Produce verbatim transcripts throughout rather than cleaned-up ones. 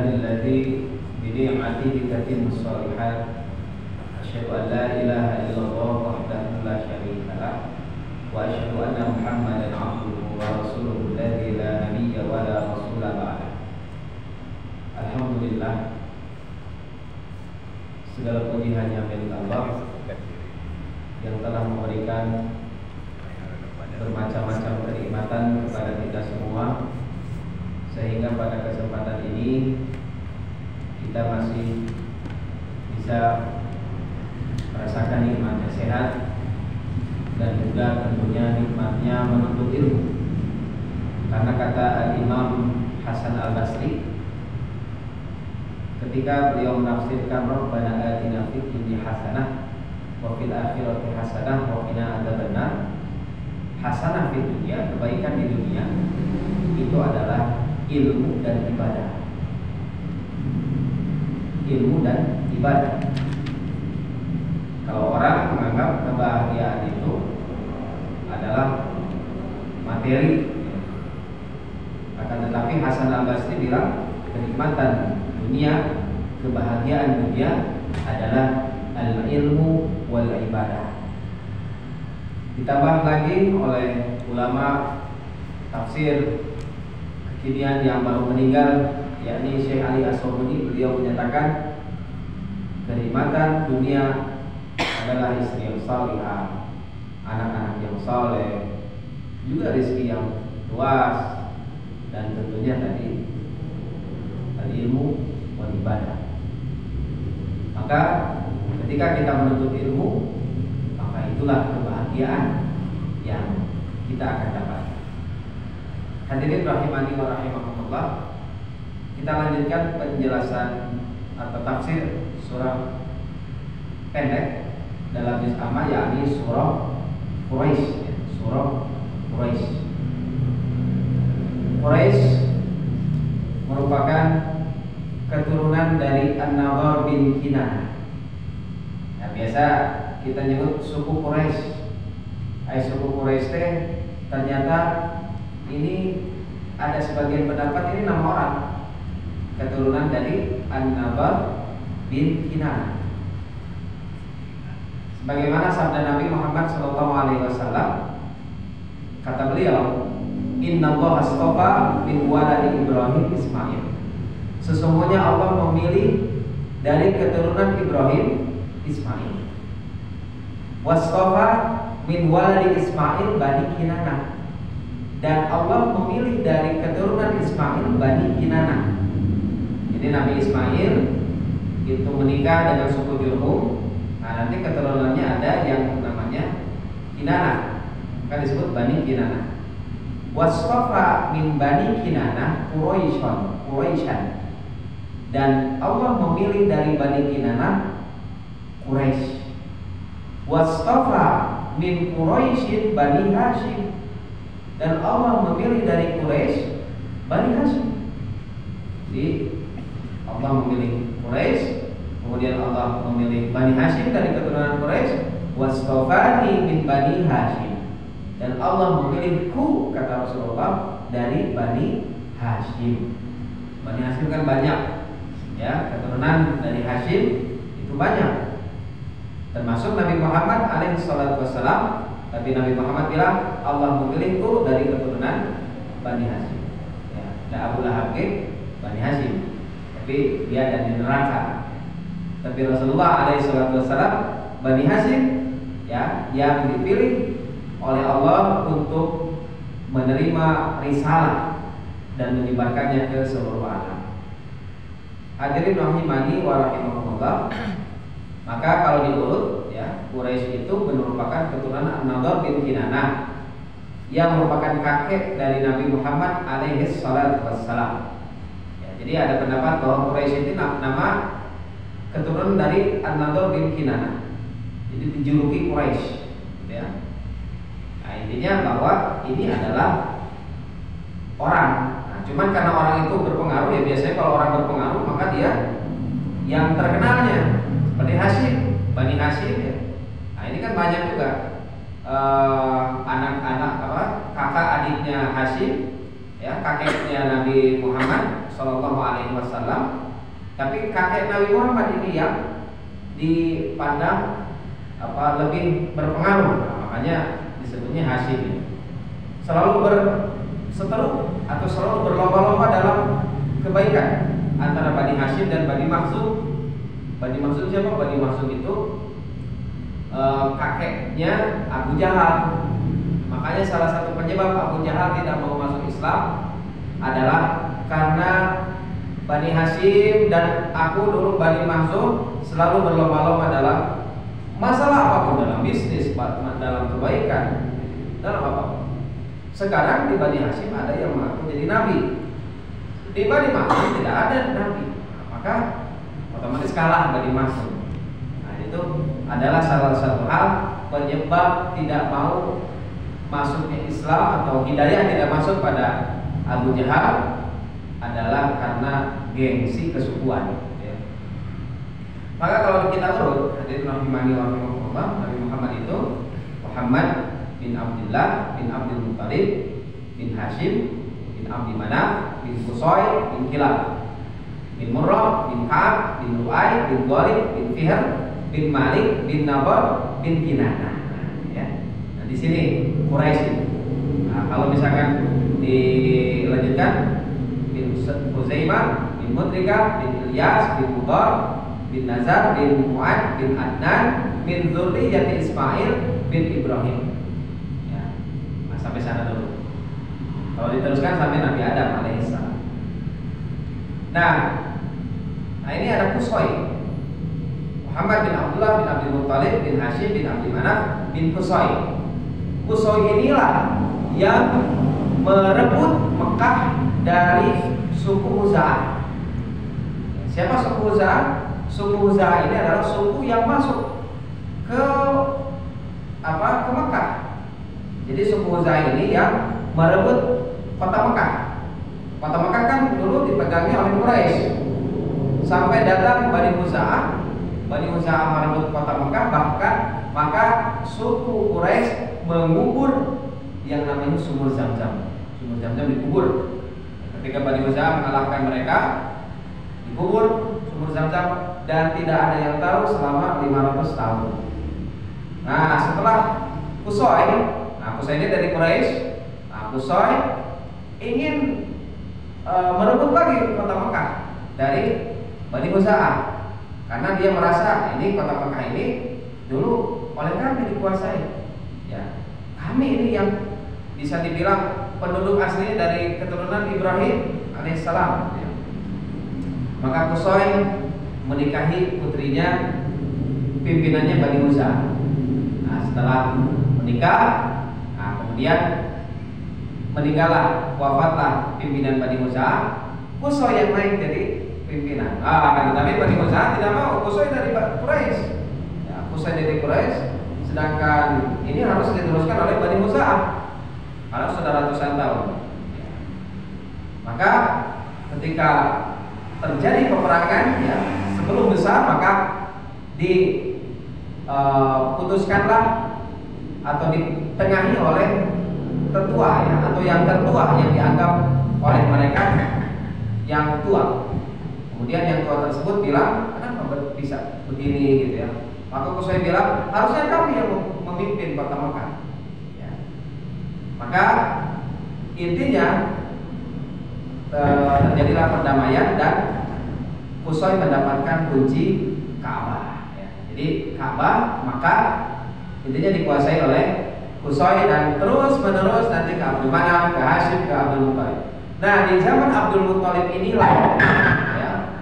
alhamdulillahi bini'matihi tatimmu shalihat. Asyhadu an la ilaha illallah wahdahu la syarika lah wa asyhadu anna Muhammadan abduhu wa rasuluhu alladzi la nabiyya wa la rasula ba'da. Alhamdulillah, segala puji hanya milik Allah yang telah memberikan bermacam-macam kenikmatan kepada kita semua, sehingga pada kesempatan ini kita masih bisa merasakan nikmatnya sehat dan juga tentunya nikmatnya menuntut ilmu. Karena kata Al-Imam Hasan Al-Basri ketika beliau menafsirkan Rabbana atina fid dunya hasanah wa fil akhirati hasanah wa qina adzabannar, hasanah fid dunya, kebaikan di dunia itu adalah ilmu dan ibadah. Ilmu dan ibadah. Kalau orang menganggap kebahagiaan itu adalah materi, akan tetapi Hasan Al-Basri bilang kenikmatan dunia, kebahagiaan dunia adalah al-ilmu wal ibadah. Ditambah lagi oleh ulama tafsir kekinian yang baru meninggal, yakni Sheikh Ali As-Sa'di, beliau menyatakan kenikmatan dunia adalah istri yang salihah, anak-anak yang saleh, juga rezeki yang luas, dan tentunya tadi ilmu dan ibadah. Maka ketika kita menuntut ilmu, maka itulah kebahagiaan yang kita akan dapat. Hadirin rahimani wa rahimakumullah, kita lanjutkan penjelasan atau tafsir surah pendek dalam juz amma, yakni surah Quraisy. Surah Quraisy. Quraisy merupakan keturunan dari An-Nadhr bin Kinanah. Nah, biasa kita nyebut suku Quraisy. Ay suku Quraisy teh ternyata ini ada sebagian pendapat ini nama orang keturunan dari An-Nadhr bin Kinanah. Sebagaimana sabda Nabi Muhammad shallallahu alaihi wasallam, kata beliau, Inna Allah astafa min waladi Ibrahim Ismail. Sesungguhnya Allah memilih dari keturunan Ibrahim Ismail. Wastafa min waladi Ismail Bani Kinana. Dan Allah memilih dari keturunan Ismail Bani Kinana. Jadi Nabi Ismail itu menikah dengan suku Jurhum. Nah, nanti keturunannya ada yang namanya Kinanah, kan disebut Bani Kinanah. Wasfafa min Bani Kinanah Quraisyan, Quraisyan. Dan Allah memilih dari Bani Kinanah Quraisy. Wasfafa min Quraisyin Bani Hasyim. Dan Allah memilih dari Quraisy Bani Hasyim. Jadi Allah memilih Quraisy, kemudian Allah memilih Bani Hasyim dari keturunan Quraisy, wastofani min Bani Hasyim, dan Allah memilihku, kata Rasulullah, dari Bani Hasyim. Bani Hasyim kan banyak, ya, keturunan dari Hasyim itu banyak. Termasuk Nabi Muhammad alaihi salatu wassalam, tapi Nabi Muhammad bilang Allah memilihku dari keturunan Bani Hasyim. Ya, nah, Abu Lahab Bani Hasyim, tapi dia ada di neraka. Tapi Rasulullah alaihi salatu wassalam, Bani Hasyim, ya, yang dipilih oleh Allah untuk menerima risalah dan menyebarkannya ke seluruh alam. Hadirin rahimani wa rahimakumullah. Maka kalau diurut, ya, Quraisy itu merupakan keturunan An-Nadhr bin Kinanah yang merupakan kakek dari Nabi Muhammad alaihi salatu wassalam. Ya, jadi ada pendapat bahwa Quraisy itu nama keturunan dari An-Nadhr bin Kinanah, jadi dijuluki Quraisy, gitu ya. Nah, intinya bahwa ini adalah orang. Nah, cuman karena orang itu berpengaruh, ya biasanya kalau orang berpengaruh maka dia yang terkenalnya seperti Hasyim, Bani Hasyim, ya. Nah, ini kan banyak juga anak-anak, eh, apa kakak adiknya Hasyim, ya, kakeknya Nabi Muhammad Sallallahu Alaihi Wasallam. Tapi kakek Nabi Muhammad ini yang dipandang apa lebih berpengaruh, makanya disebutnya Hashim. Selalu berseteru atau selalu berlomba-lomba dalam kebaikan antara Bani Hasyim dan Bani Makhzum. Bani Makhzum siapa? Bani Makhzum itu e, kakeknya Abu Jahal. Makanya salah satu penyebab Abu Jahal tidak mau masuk Islam adalah karena Bani Hasyim dan aku dulu Bani Makhzum selalu berlomba-lomba dalam masalah apapun, dalam bisnis, dalam kebaikan, dalam apapun. Sekarang di Bani Hasyim ada yang mengaku jadi nabi, di Bani Makhzum tidak ada nabi, maka otomatis kalah Bani Makhzum. Nah, itu adalah salah satu hal penyebab tidak mau masuknya Islam atau hidayah tidak masuk pada Abu Jahal adalah karena gengsi kesukuan. Ya. Maka kalau kita urut hadits Nabi Muhammad itu Muhammad bin Abdullah bin Abdul Muttalib bin Hashim bin Abdi Manaf bin Qushay bin Kilab bin Murrah bin Ka'ab bin Lu'ay bin Ghalib bin Fihr bin Malik bin Nabal bin Kinanah. Ya. Nah, di sini Quraisy. Nah, kalau misalkan dilanjutkan Huzaimah bin Mudrika bin Ilyas bin Mudar bin Nazar bin Mu'ad bin Adnan bin Dzurriyyah Ismail bin Ibrahim. Ya. Nah, sampai sana dulu. Kalau diteruskan sampai Nabi Adam alaihissalam. Nah, nah ini ada Qushay. Muhammad bin Abdullah bin Abdul Muttalib bin Hashim bin Abdi Manaf bin Qushay. Qushay inilah yang merebut Mekah dari suku Khuza'ah. Siapa suku Khuza'ah? Suku Khuza'ah ini adalah suku yang masuk ke apa? Ke Mekah. Jadi suku Khuza'ah ini yang merebut kota Mekah. Kota Mekah kan dulu dipegangnya oleh Quraisy. Sampai datang Bani Khuza'ah, Bani Khuza'ah merebut kota Mekah, bahkan maka suku Quraisy mengubur yang namanya Sumur Zamzam. Sumur Zamzam dikubur. Ketika Bani Khuza'ah mengalahkan mereka, dikubur Sumur Zamzam dan tidak ada yang tahu selama lima ratus tahun. Nah, setelah Qushay, nah Qushay ini dari Quraisy, nah Qushay ingin e, merebut lagi kota Mekah dari Bani Khuza'ah karena dia merasa ini kota Mekah ini dulu oleh kami dikuasai. Ya, kami ini yang bisa dibilang penduduk aslinya dari keturunan Ibrahim alaihissalam. Ya. Maka Qushay menikahi putrinya pimpinannya Bani Khuza'ah. Nah, setelah menikah, nah, kemudian meninggallah, wafatlah pimpinan Bani Khuza'ah. Qushay yang naik jadi pimpinan. Ah, tapi Bani Khuza'ah tidak mau. Qushay dari Quraisy. Ya, Qushay dari Quraisy. Sedangkan ini harus diteruskan oleh Bani Khuza'ah. Kalau sudah ratusan tahun, ya. Maka ketika terjadi peperangan ya, sebelum besar maka diputuskanlah e, atau ditengahi oleh tetua ya, atau yang tertua yang dianggap oleh mereka yang tua. Kemudian yang tua tersebut bilang, kenapa bisa begini gitu ya? Maka Qushay bilang, harusnya kamu yang memimpin kota Mekah. Maka intinya terjadilah perdamaian dan Qushay mendapatkan kunci Ka'bah. Ya, jadi Ka'bah maka intinya dikuasai oleh Qushay dan terus menerus nanti ke Abdul Manaf, ke Hashim, ke Abdul Muttalib. Nah di zaman Abdul Muttalib inilah ya,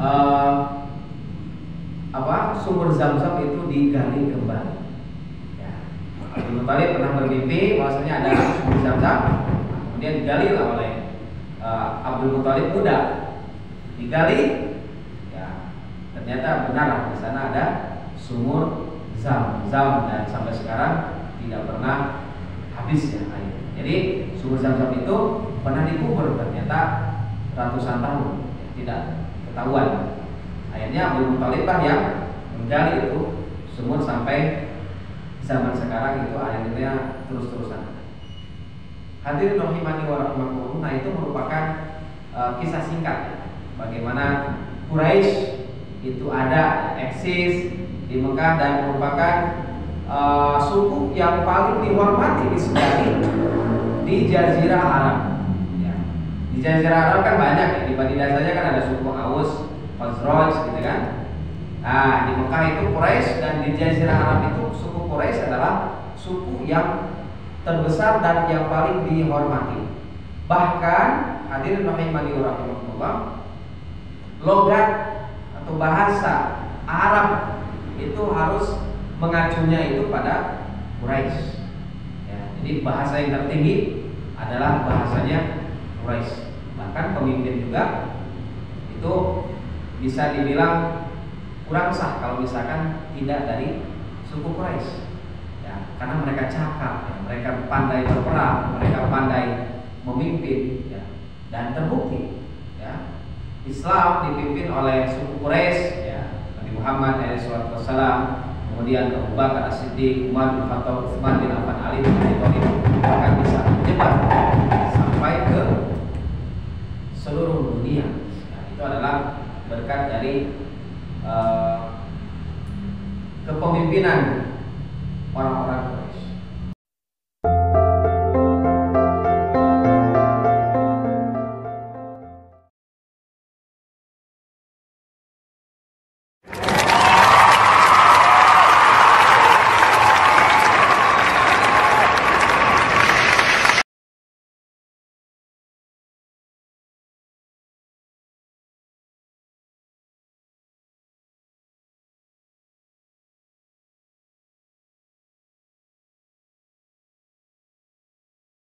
eh, apa Sumur Zamzam itu digali kembali. Abdul Muttalib pernah bermimpi bahwasanya ada Sumur Zamzam, kemudian digali lah oleh uh, Abdul Muttalib muda, digali, ya ternyata benar di sana ada Sumur Zamzam dan sampai sekarang tidak pernah habis ya air. Jadi Sumur Zamzam itu pernah dikubur ternyata ratusan tahun ya, tidak ketahuan. Akhirnya Abdul Muttalib lah yang menggali itu sumur sampai zaman sekarang itu akhirnya terus-terusan. Hadirin rahimani wa rahmakumullah, itu merupakan e, uh, kisah singkat bagaimana Quraisy itu ada, eksis di Mekah dan merupakan uh, suku yang paling dihormati di sekitar di Jazirah Arab. Ya. Di Jazirah Arab kan banyak ya, di Bani Hasyim kan ada suku Aus, Khazraj gitu kan. Nah, di Mekah itu Quraisy dan di Jazirah Arab itu suku Quraisy adalah suku yang terbesar dan yang paling dihormati. Bahkan hadirin rahimani wa rahmatullah, logat atau bahasa Arab itu harus mengacunya itu pada Quraisy. Ya, jadi bahasa yang tertinggi adalah bahasanya Quraisy. Bahkan pemimpin juga itu bisa dibilang kurang sah kalau misalkan tidak dari suku Quraisy, ya, karena mereka cakap, ya, mereka pandai berperang, mereka pandai memimpin, ya, dan terbukti, ya, Islam dipimpin oleh suku Quraisy, ya, Nabi Muhammad shallallahu alaihi wasallam, kemudian Abu Bakar Ash-Shiddiq, Umar bin Khattab, Utsman bin Affan, Ali bin Abi Thalib, bahkan bisa menyebar sampai ke seluruh dunia. Ya, itu adalah berkat dari Uh, kepemimpinan orang-orang